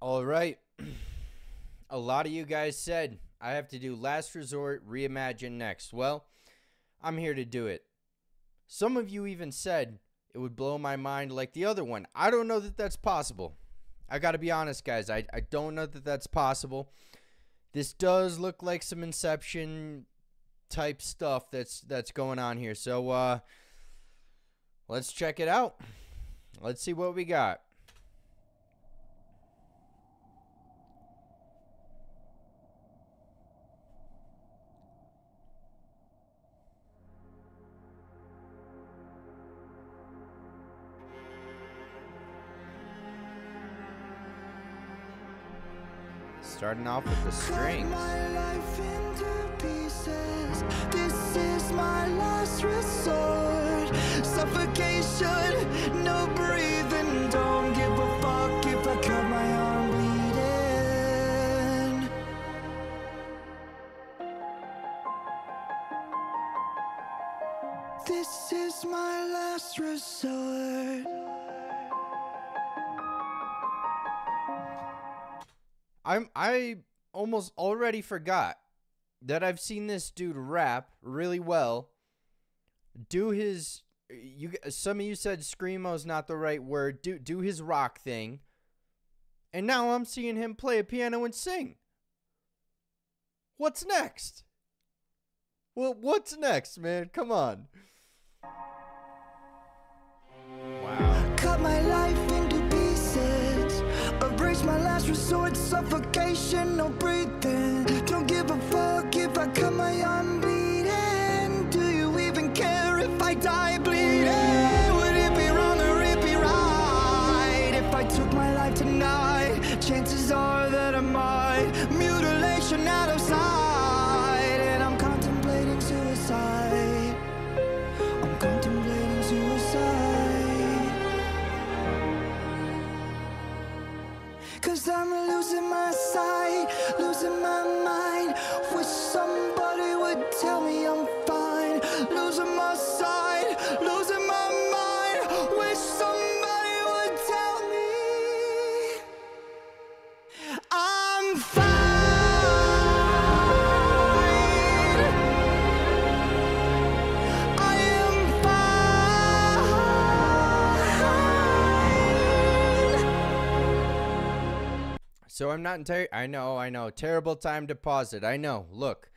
All right. A lot of you guys said I have to do Last Resort, Reimagine next. Well, I'm here to do it. Some of you even said it would blow my mind like the other one. I don't know that that's possible. I got to be honest, guys. I don't know that that's possible. This does look like some Inception type stuff that's going on here. So let's check it out. Let's see what we got. Starting off with the strings. My life into pieces. This is my last resort. Suffocation, no breathing. Don't give a fuck if I cut my arm bleeding. This is my last resort. I almost already forgot that I've seen this dude rap really well. Do his some of you said screamo's not the right word. Do his rock thing. And now I'm seeing him play a piano and sing. What's next? Well, what's next, man? Come on. Wow. Cut my life into pieces. Erase my last resort, suffocation, no breathing. Don't give a fuck if I cut my arm bleeding. Do you even care if I die bleeding? Would it be wrong or it be right if I took my life tonight? Chances are that I might. Mutilation out of sight, and I'm contemplating suicide. I'm contemplating suicide. I'm losing my sight, losing my mind. Wish somebody would tell me I'm fine. Losing my sight, losing my mind. Wish somebody would tell me I'm fine. I am fine. So I'm not entirely, I know, terrible time to pause it. I know, look,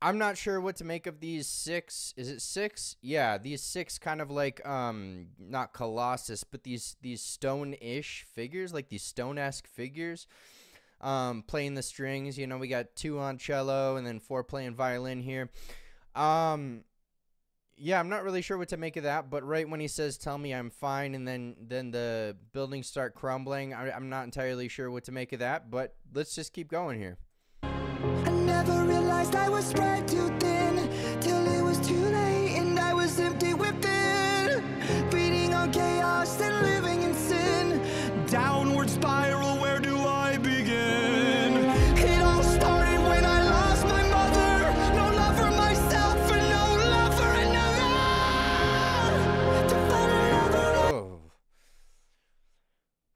I'm not sure what to make of these six, is it six? Yeah, these six kind of like, not Colossus, but these stone-ish figures, like these stone-esque figures, playing the strings. You know, we got two on cello and then four playing violin here. Yeah, I'm not really sure what to make of that, but right when he says, tell me I'm fine, and then the buildings start crumbling, I'm not entirely sure what to make of that, but let's just keep going here. I never realized I was spread too thin, till it was too late, and I was empty within, feeding on chaos and living in sin, downward spiral, where do I begin? It all started when I lost my mother, no love for myself, and no love for another.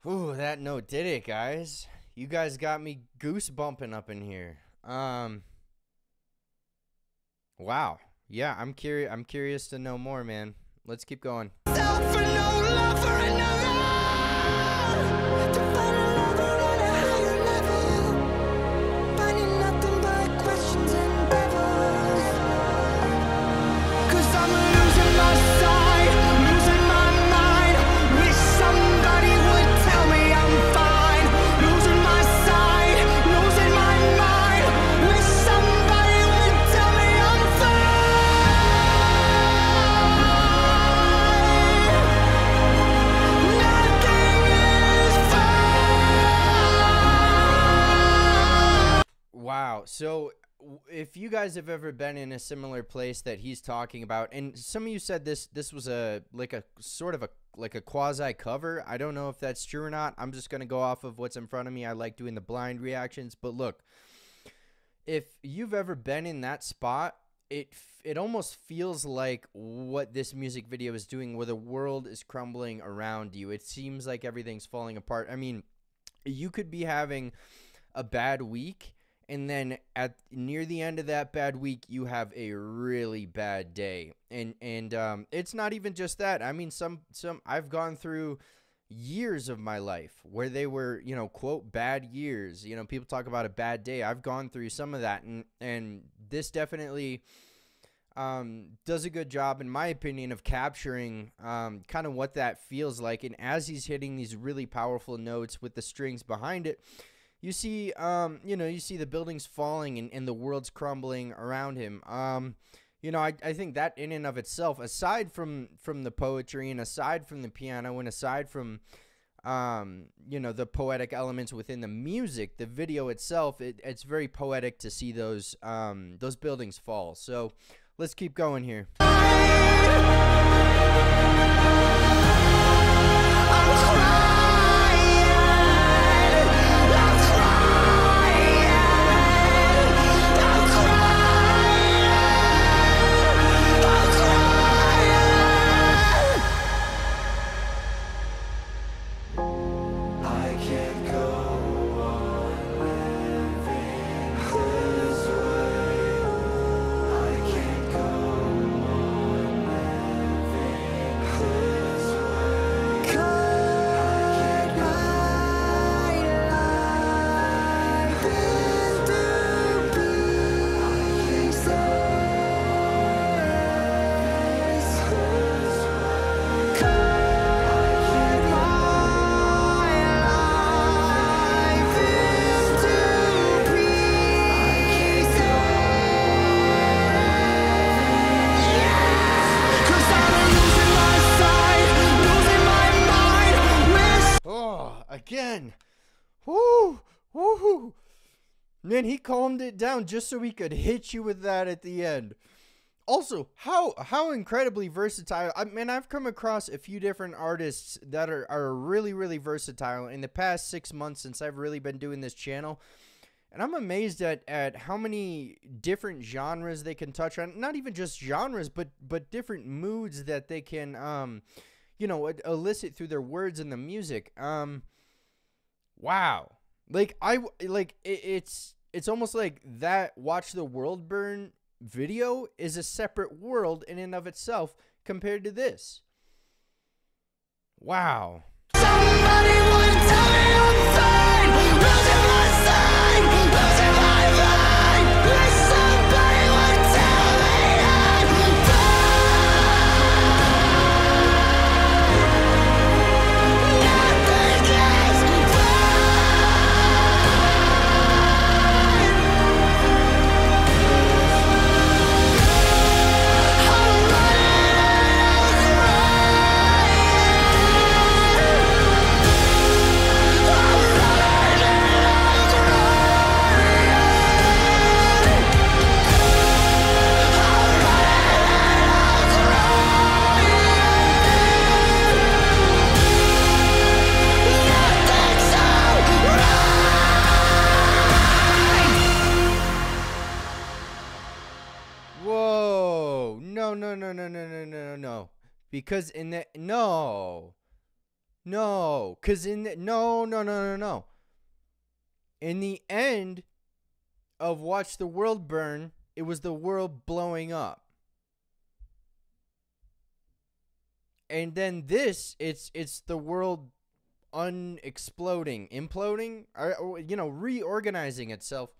Ooh, that note did it, guys. You guys got me goosebumping up in here. Wow. Yeah, I'm curious to know more, man. Let's keep going. Wow. So if you guys have ever been in a similar place that he's talking about, and some of you said this was like a quasi cover. I don't know if that's true or not. I'm just going to go off of what's in front of me. I like doing the blind reactions, but look, if you've ever been in that spot, it almost feels like what this music video is doing, where the world is crumbling around you. It seems like everything's falling apart. I mean, You could be having a bad week, and then at near the end of that bad week, you have a really bad day. And it's not even just that. I mean, I've gone through years of my life where they were, you know, quote, bad years. You know, people talk about a bad day. I've gone through some of that, and this definitely does a good job, in my opinion, of capturing kind of what that feels like. And as he's hitting these really powerful notes with the strings behind it, you see, you know, you see the buildings falling and the world's crumbling around him. You know, I think that in and of itself, aside from the poetry and aside from the piano and aside from, you know, the poetic elements within the music, the video itself, it's very poetic to see those buildings fall. So let's keep going here. Again, woo, man, he calmed it down just so he could hit you with that at the end. Also, how incredibly versatile. I mean, I've come across a few different artists that are really, really versatile in the past 6 months since I've really been doing this channel, and I'm amazed at how many different genres they can touch on. Not even just genres, but different moods that they can, you know, elicit through their words and the music. Wow. Like it's almost like that Watch the World Burn video is a separate world in and of itself compared to this. Wow. No, because in that, no, because in the, no, in the end of Watch the World Burn, it was the world blowing up, and then this, it's the world unexploding, imploding, or, you know, reorganizing itself.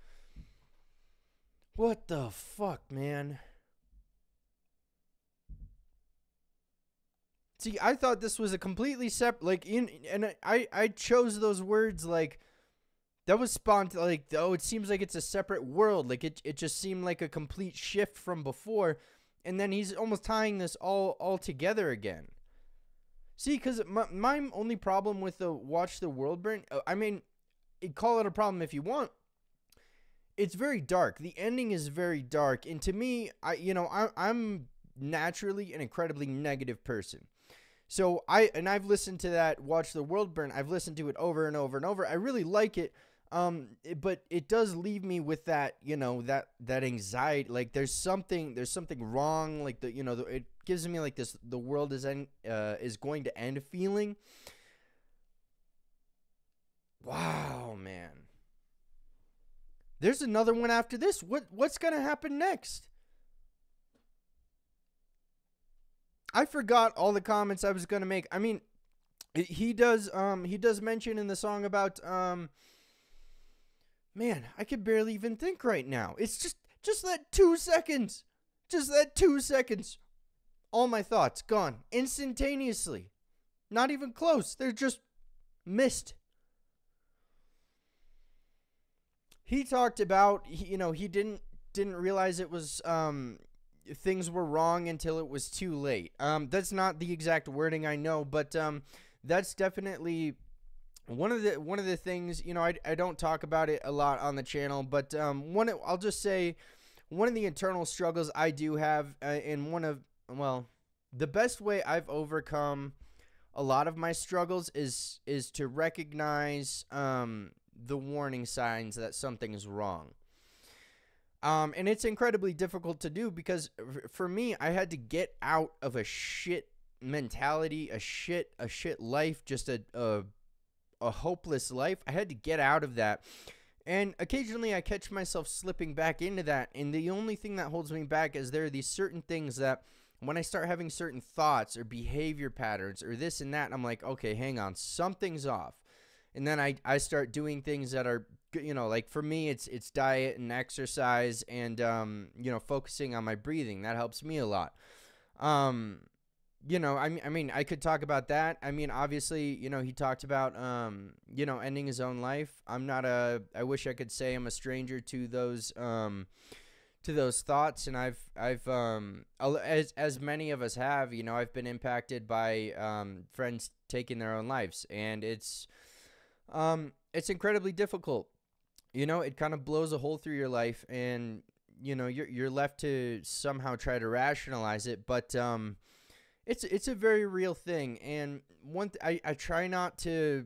What the fuck, man? See, I thought this was a completely separate, like, and I chose those words, like, that was spontaneous, like, oh, it seems like it's a separate world, like, it just seemed like a complete shift from before, and then he's almost tying this all together again. See, because my only problem with the Watch the World Burn, I mean, call it a problem if you want, it's very dark, the ending is very dark, and to me, I'm naturally an incredibly negative person. So I've listened to that Watch the World Burn. I've listened to it over and over and over. I really like it, but it does leave me with that, you know, that anxiety. Like there's something wrong. Like it gives me like this: the world is going to end feeling. Wow, man. There's another one after this. What's going to happen next? I forgot all the comments I was going to make. I mean, he does mention in the song about man, I could barely even think right now. It's just that 2 seconds. Just that 2 seconds. All my thoughts gone instantaneously. Not even close. They're just missed. He talked about, you know, he didn't realize it was things were wrong until it was too late. That's not the exact wording, I know, but that's definitely one of the things. You know, I don't talk about it a lot on the channel, but I'll just say one of the internal struggles I do have, and one of, well, the best way I've overcome a lot of my struggles is to recognize the warning signs that something's wrong. And it's incredibly difficult to do because for me, I had to get out of a shit mentality, a shit life, just a hopeless life. I had to get out of that. And occasionally I catch myself slipping back into that. And the only thing that holds me back is there are these certain things that when I start having certain thoughts or behavior patterns or this and that, I'm like, okay, hang on, something's off. And then I start doing things that are, you know, like for me, it's diet and exercise and, you know, focusing on my breathing. That helps me a lot. You know, I mean, I could talk about that. I mean, obviously, you know, he talked about, you know, ending his own life. I wish I could say I'm a stranger to those thoughts. And I've, as many of us have, you know, I've been impacted by, friends taking their own lives, and it's incredibly difficult. You know, it kind of blows a hole through your life, and, you know, you're left to somehow try to rationalize it, but, it's a very real thing. And I try not to,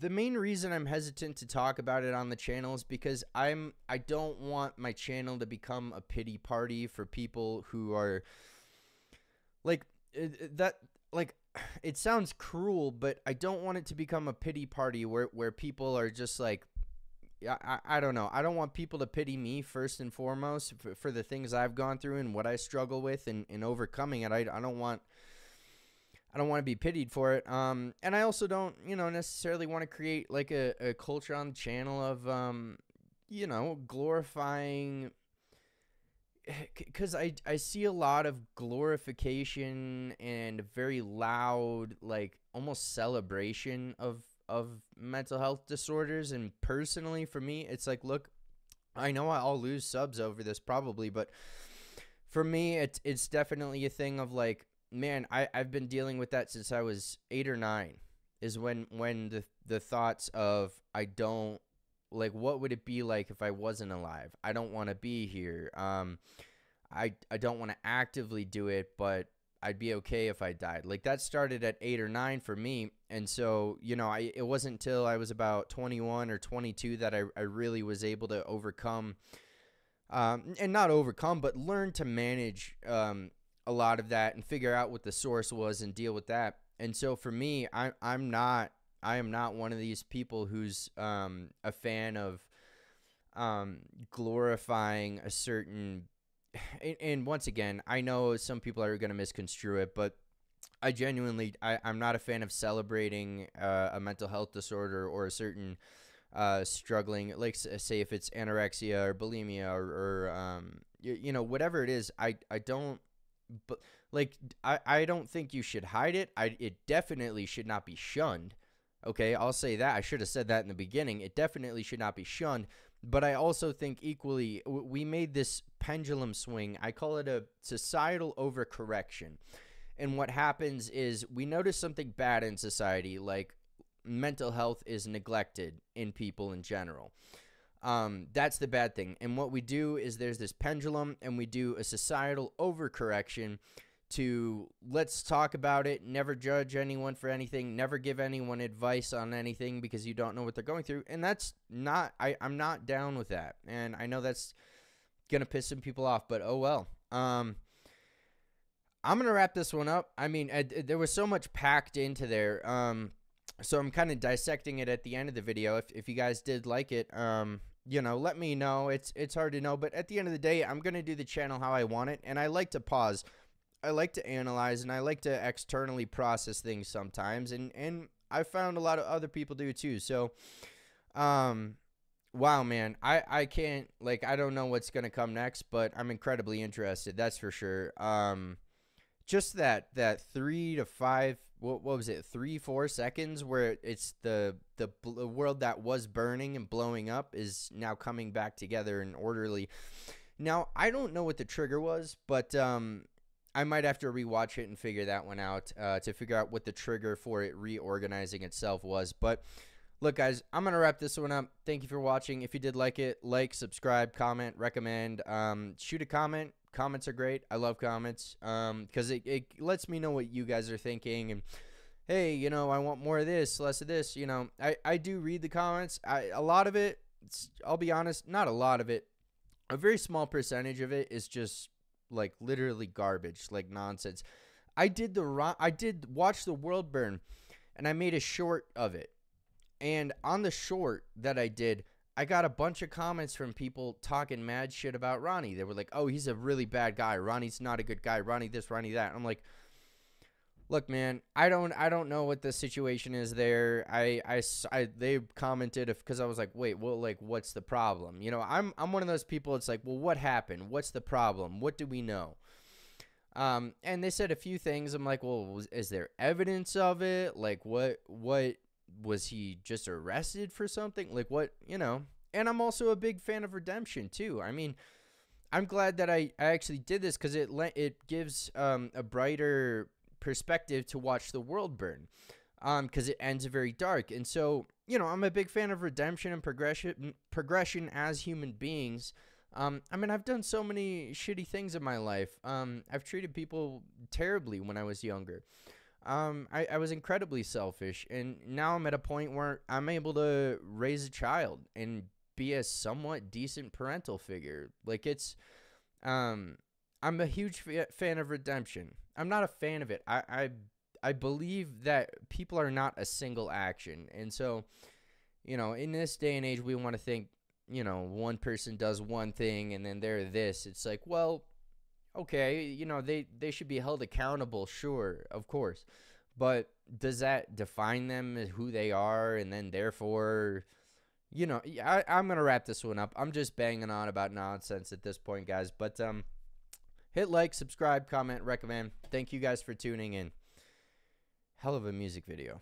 the main reason I'm hesitant to talk about it on the channel is because I don't want my channel to become a pity party for people who are like it sounds cruel, but I don't want it to become a pity party where people are just like, I don't know. I don't want people to pity me first and foremost for the things I've gone through and what I struggle with and overcoming it. I don't want to be pitied for it. And I also don't, you know, necessarily want to create like a culture on the channel of, you know, glorifying, because I see a lot of glorification and very loud, like almost celebration of mental health disorders. And personally for me, it's like, look, I know I'll lose subs over this probably, but for me, it's definitely a thing of like, man, I've been dealing with that since I was 8 or 9 is when the thoughts of, I don't, like, what would it be like if I wasn't alive? I don't want to be here. I don't want to actively do it, but I'd be okay if I died. Like, that started at 8 or 9 for me. And so, you know, it wasn't until I was about 21 or 22 that I really was able to overcome, and not overcome, but learn to manage, a lot of that and figure out what the source was and deal with that. And so for me, I am not one of these people who's a fan of glorifying a certain, and once again, I know some people are going to misconstrue it, but I genuinely, I'm not a fan of celebrating a mental health disorder or a certain struggling, like say if it's anorexia or bulimia or you know, whatever it is. I don't, but like, I don't think you should hide it. It definitely should not be shunned. Okay, I'll say that. I should have said that in the beginning. It definitely should not be shunned. But I also think equally, we made this pendulum swing. I call it a societal overcorrection. And what happens is we notice something bad in society, like mental health is neglected in people in general. That's the bad thing. And what we do is there's this pendulum and we do a societal overcorrection to, let's talk about it, never judge anyone for anything, never give anyone advice on anything because you don't know what they're going through. And that's not, I'm not down with that. And I know that's going to piss some people off, but oh well. I'm going to wrap this one up. I mean, there was so much packed into there. So I'm kind of dissecting it at the end of the video. If you guys did like it, you know, let me know. It's hard to know, but at the end of the day, I'm going to do the channel how I want it, and I like to pause. I like to analyze, and I like to externally process things sometimes, and I found a lot of other people do too. So, wow, man, I can't, like, I don't know what's going to come next, but I'm incredibly interested. That's for sure. Just that 3 to 5, what was it? 3, 4 seconds where it's the world that was burning and blowing up is now coming back together and orderly. Now, I don't know what the trigger was, but, I might have to rewatch it and figure that one out to figure out what the trigger for it reorganizing itself was. But look, guys, I'm going to wrap this one up. Thank you for watching. If you did like it, like, subscribe, comment, recommend, shoot a comment. Comments are great. I love comments because it lets me know what you guys are thinking. And hey, you know, I want more of this, less of this. You know, I do read the comments. A lot of it, I'll be honest, not a lot of it. A very small percentage of it is just like literally garbage, like nonsense. I did Watch the World Burn, and I made a short of it. And on the short that I did, I got a bunch of comments from people talking mad shit about Ronnie. They were like, "Oh, he's a really bad guy. Ronnie's not a good guy. Ronnie this, Ronnie that." I'm like, "Look, man, I don't know what the situation is there." They commented because I was like, "Wait, well, like, what's the problem?" You know, I'm one of those people. It's like, well, what happened? What's the problem? What do we know? And they said a few things. I'm like, well, is there evidence of it? Like, what was he just arrested for something? Like, what, you know? And I'm also a big fan of redemption too. I mean, I'm glad that I actually did this because it gives a brighter perspective to Watch the World Burn, because it ends very dark. And so, you know, I'm a big fan of redemption and progression as human beings. I mean, I've done so many shitty things in my life. I've treated people terribly when I was younger. I was incredibly selfish, and now I'm at a point where I'm able to raise a child and be a somewhat decent parental figure. Like, it's I'm a huge fan of redemption. I'm not a fan of it. I believe that people are not a single action. And so, you know, in this day and age, we want to think, you know, one person does one thing and then they're this. It's like, well, okay, you know, they should be held accountable, sure, of course. But does that define them as who they are? And then therefore, you know, I'm going to wrap this one up. I'm just banging on about nonsense at this point, guys. But, hit like, subscribe, comment, recommend. Thank you guys for tuning in. Hell of a music video.